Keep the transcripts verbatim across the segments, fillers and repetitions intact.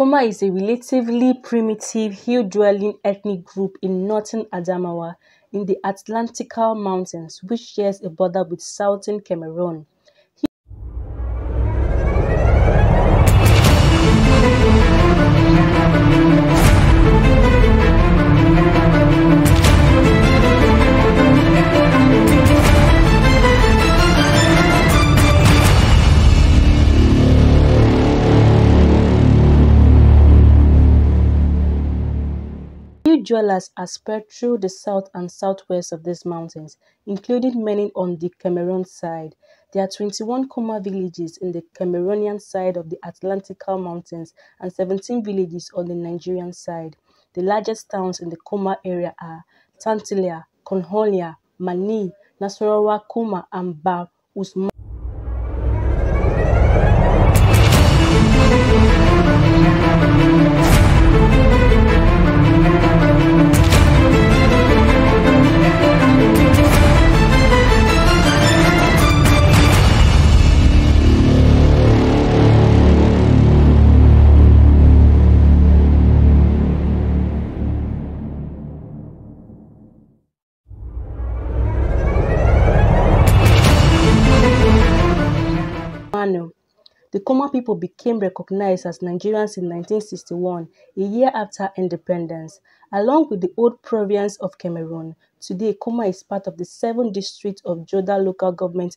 Koma is a relatively primitive hill-dwelling ethnic group in northern Adamawa in the Atlantika Mountains, which shares a border with southern Cameroon. Dwellers are spread through the south and southwest of these mountains, including many on the Cameroon side. There are twenty-one Koma villages in the Cameroonian side of the Atlantical Mountains and seventeen villages on the Nigerian side. The largest towns in the Koma area are Tantilia, Konholia, Vamni, Nasorowa, Koma, and Biya. The Koma people became recognized as Nigerians in nineteen sixty-one, a year after independence. Along with the old province of Cameroon, today Koma is part of the seventh district of Joda local government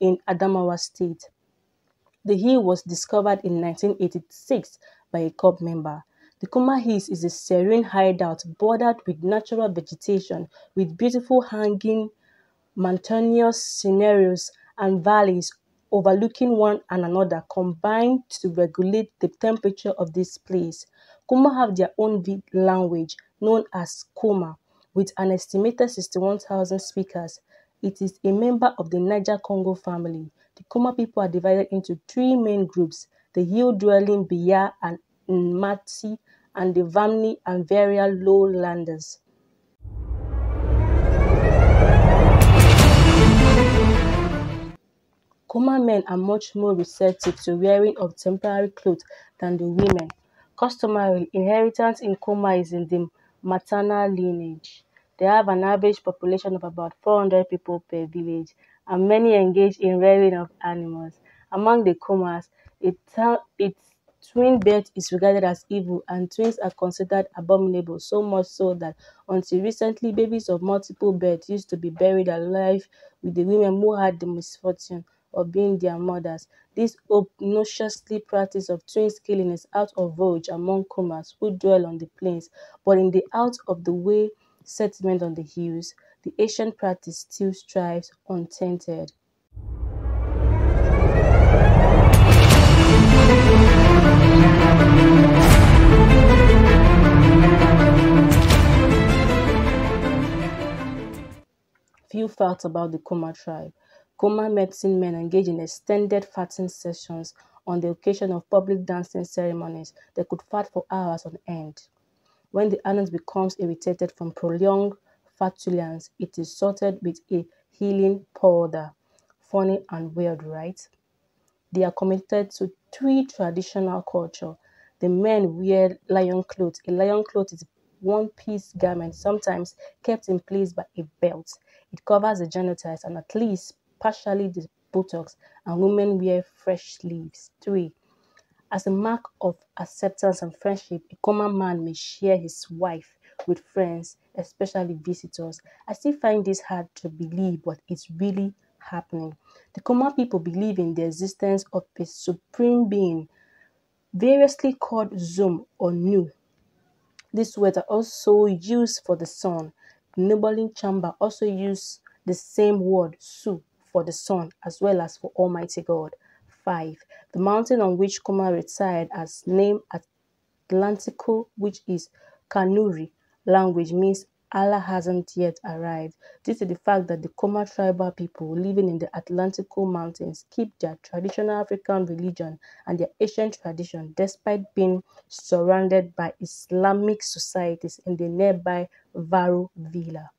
in Adamawa state. The hill was discovered in nineteen eighty-six by a Corps member. The Koma Hills is a serene hideout bordered with natural vegetation, with beautiful hanging mountainous scenarios and valleys overlooking one and another, combined to regulate the temperature of this place. Koma have their own language, known as Koma, with an estimated sixty-one thousand speakers. It is a member of the Niger-Congo family. The Koma people are divided into three main groups: the hill-dwelling Biya and Nmati, and the Vamni and Varial lowlanders. Koma men are much more receptive to wearing of temporary clothes than the women. Customary inheritance in Koma is in the maternal lineage. They have an average population of about four hundred people per village, and many engage in rearing of animals. Among the Komas, its twin birth is regarded as evil, and twins are considered abominable, so much so that until recently, babies of multiple births used to be buried alive with the women who had the misfortune of being their mothers. This obnoxiously practice of twins killing is out of vogue among Komas who dwell on the plains, but in the out-of-the-way settlement on the hills, the ancient practice still strives untainted. Few facts about the Koma tribe. Koma medicine men engage in extended fasting sessions on the occasion of public dancing ceremonies. They could fast for hours on end. When the anus becomes irritated from prolonged flatulence, it is sorted with a healing powder. Funny and weird, right? They are committed to three traditional cultures. The men wear lion clothes. A lion cloth is a one-piece garment, sometimes kept in place by a belt. It covers the genitals and at least partially the buttocks, and women wear fresh leaves. Three, as a mark of acceptance and friendship, a common man may share his wife with friends, especially visitors. I still find this hard to believe, but it's really happening. The Koma people believe in the existence of a supreme being, variously called Zoom or Nu. These words are also used for the sun. The neighboring chamber also use the same word, Su, for the sun, as well as for Almighty God. Five. The mountain on which Koma retired as named Atlantico, which is Kanuri language, means Allah hasn't yet arrived, due to the fact that the Koma tribal people living in the Atlantico Mountains keep their traditional African religion and their ancient tradition despite being surrounded by Islamic societies in the nearby Varo Villa.